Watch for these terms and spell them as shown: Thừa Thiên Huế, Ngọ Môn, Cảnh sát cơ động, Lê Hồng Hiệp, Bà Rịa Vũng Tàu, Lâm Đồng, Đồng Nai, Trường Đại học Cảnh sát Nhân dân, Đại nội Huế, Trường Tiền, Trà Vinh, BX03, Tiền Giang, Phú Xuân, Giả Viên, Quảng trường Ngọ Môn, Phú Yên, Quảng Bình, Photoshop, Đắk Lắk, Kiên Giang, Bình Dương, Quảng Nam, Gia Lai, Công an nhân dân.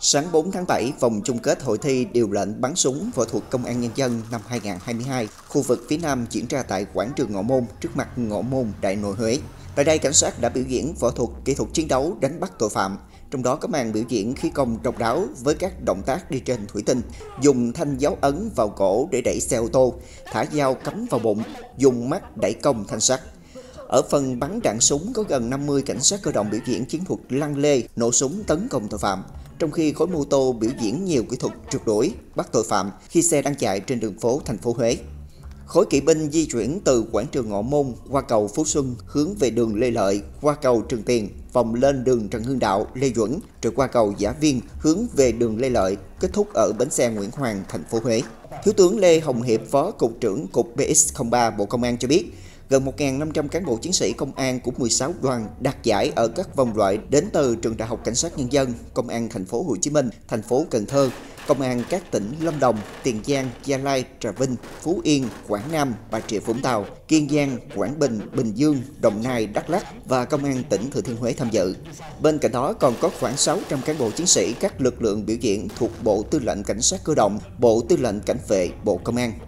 Sáng 4 tháng 7, vòng chung kết hội thi điều lệnh bắn súng võ thuật Công an Nhân dân năm 2022, khu vực phía Nam diễn ra tại Quảng trường Ngọ Môn, trước mặt Ngọ Môn, Đại nội Huế. Tại đây, cảnh sát đã biểu diễn võ thuật, kỹ thuật chiến đấu, đánh bắt tội phạm. Trong đó có màn biểu diễn khí công độc đáo với các động tác đi trên thủy tinh, dùng thanh giáo ấn vào cổ để đẩy xe ô tô, thả dao cắm vào bụng, dùng mắt đẩy cong thanh sắt. Ở phần bắn đạn súng có gần 50 cảnh sát cơ động biểu diễn chiến thuật lăng lê, nổ súng tấn công tội phạm. Trong khi khối mô tô biểu diễn nhiều kỹ thuật trượt đuổi, bắt tội phạm khi xe đang chạy trên đường phố thành phố Huế. Khối kỵ binh di chuyển từ quảng trường Ngọ Môn qua cầu Phú Xuân hướng về đường Lê Lợi, qua cầu Trường Tiền, vòng lên đường Trần Hưng Đạo, Lê Duẩn, rồi qua cầu Giả Viên hướng về đường Lê Lợi, kết thúc ở bến xe Nguyễn Hoàng, thành phố Huế. Thiếu tướng Lê Hồng Hiệp, Phó Cục trưởng Cục BX03 Bộ Công an cho biết, gần 1.500 cán bộ chiến sĩ công an của 16 đoàn đạt giải ở các vòng loại đến từ Trường Đại học Cảnh sát Nhân dân, Công an thành phố Hồ Chí Minh, thành phố Cần Thơ, Công an các tỉnh Lâm Đồng, Tiền Giang, Gia Lai, Trà Vinh, Phú Yên, Quảng Nam, Bà Rịa Vũng Tàu, Kiên Giang, Quảng Bình, Bình Dương, Đồng Nai, Đắk Lắk và Công an tỉnh Thừa Thiên Huế tham dự. Bên cạnh đó còn có khoảng 600 cán bộ chiến sĩ các lực lượng biểu diễn thuộc Bộ Tư lệnh Cảnh sát Cơ động, Bộ Tư lệnh Cảnh vệ, Bộ Công an.